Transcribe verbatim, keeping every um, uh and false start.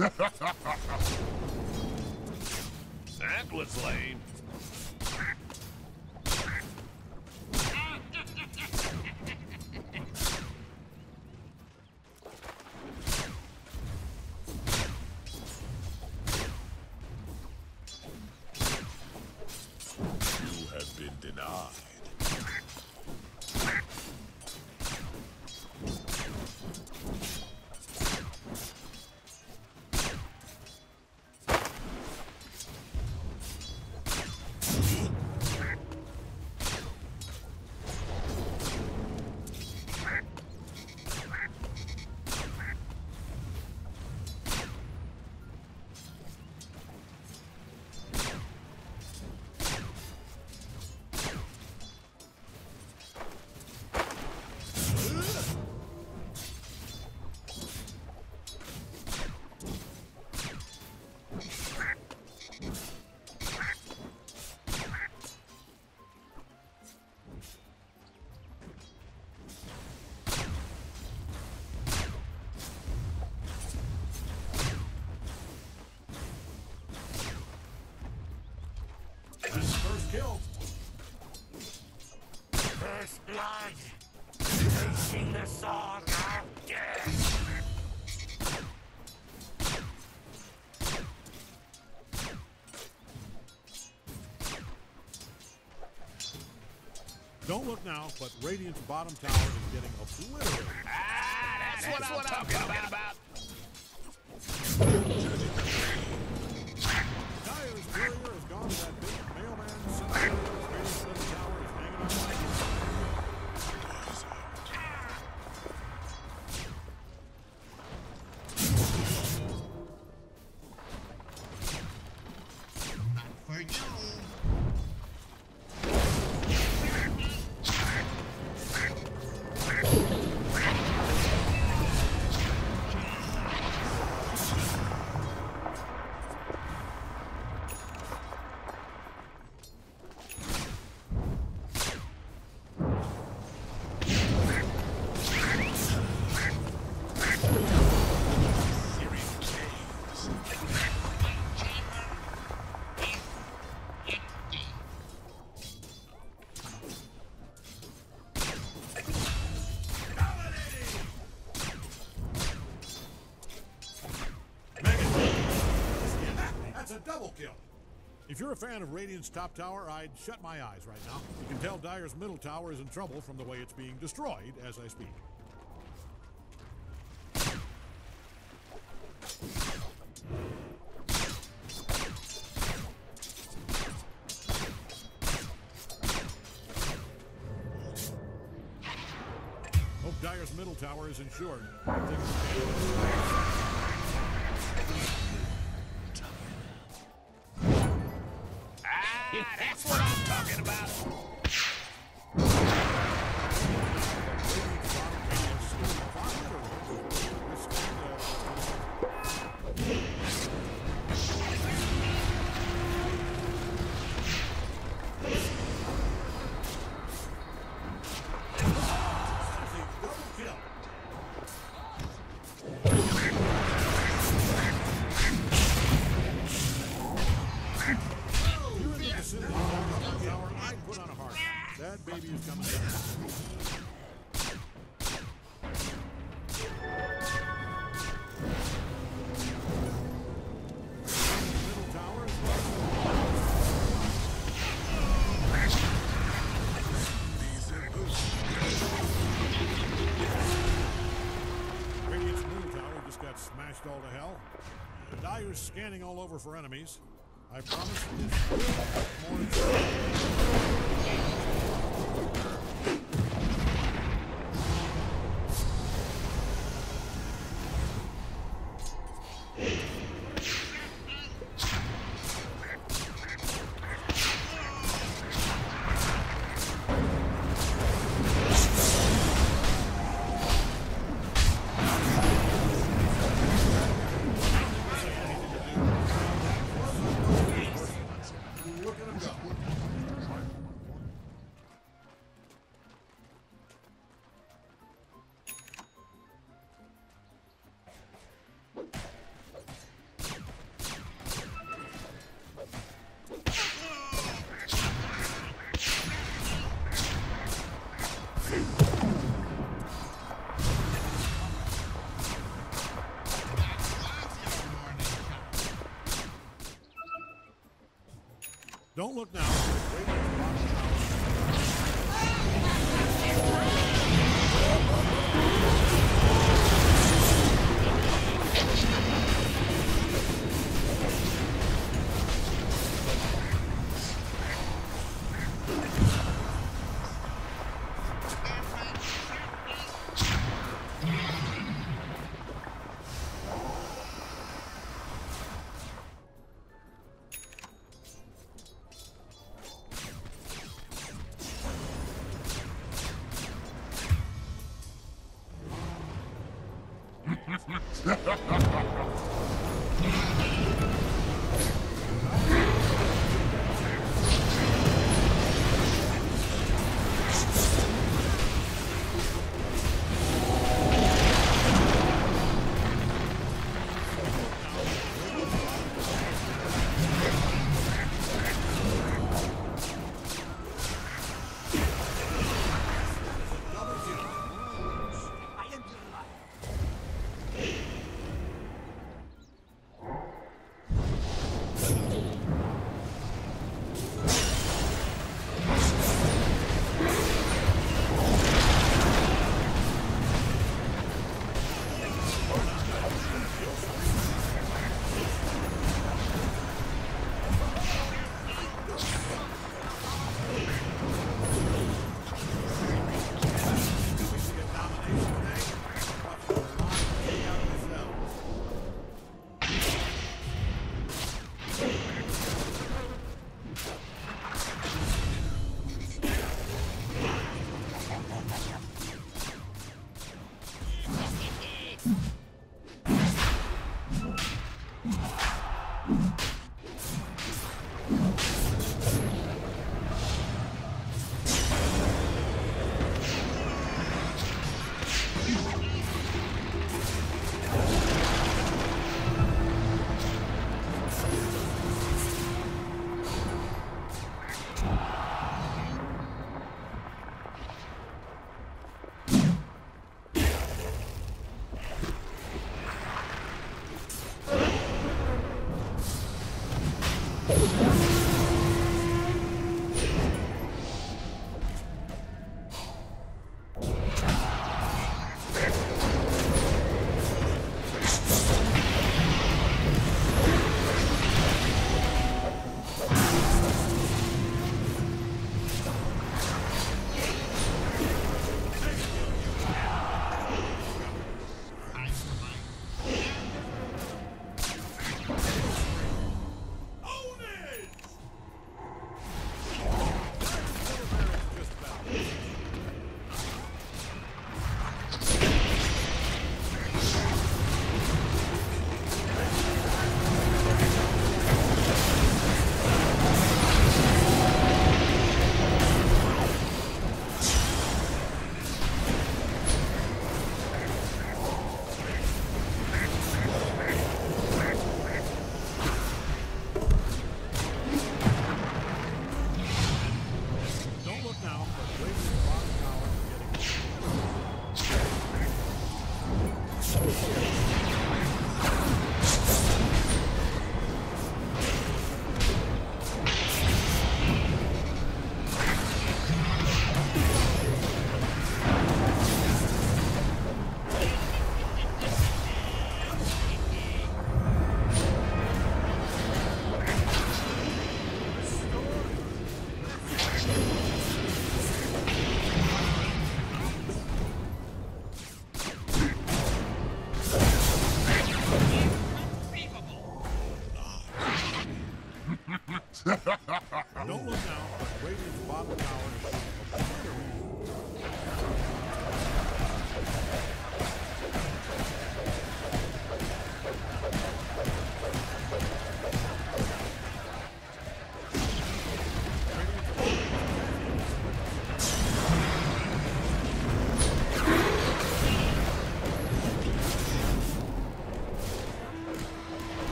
That was lame. Kill. First blood, facing the song of death. Don't look now, but Radiant's bottom tower is getting obliterated. Ah, that's, that's what, what I'm talking, talking about. Dire's barrier has gone to that big mailman. If you're a fan of Radiant's top tower, I'd shut my eyes right now. You can tell Dire's middle tower is in trouble from the way it's being destroyed as I speak. Hope Dire's middle tower is insured. That's what I'm talking about. All to hell. The Dire's scanning all over for enemies. I promise this more. Don't look now. Don't look now, but Radiant's bottom tower is...